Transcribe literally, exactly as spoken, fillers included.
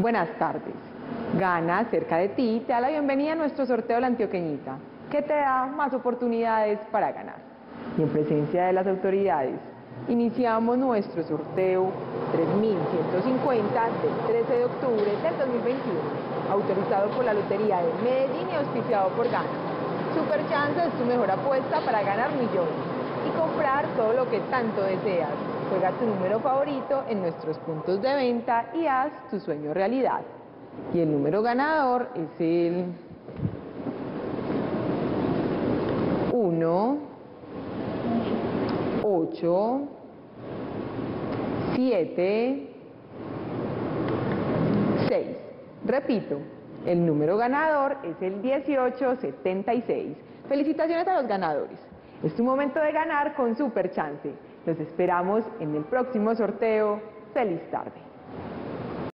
Buenas tardes. Gana, cerca de ti, te da la bienvenida a nuestro sorteo de la Antioqueñita, que te da más oportunidades para ganar. Y en presencia de las autoridades, iniciamos nuestro sorteo tres mil ciento cincuenta del trece de octubre del dos mil veintiuno, autorizado por la Lotería de Medellín y auspiciado por Gana. Super Chance es tu mejor apuesta para ganar millones y comprar todo lo que tanto deseas. Juega tu número favorito en nuestros puntos de venta y haz tu sueño realidad. Y el número ganador es el uno, ocho, siete, seis. Repito, el número ganador es el dieciocho setenta y seis. Felicitaciones a los ganadores. Es tu momento de ganar con Super Chance. Los esperamos en el próximo sorteo. Feliz tarde.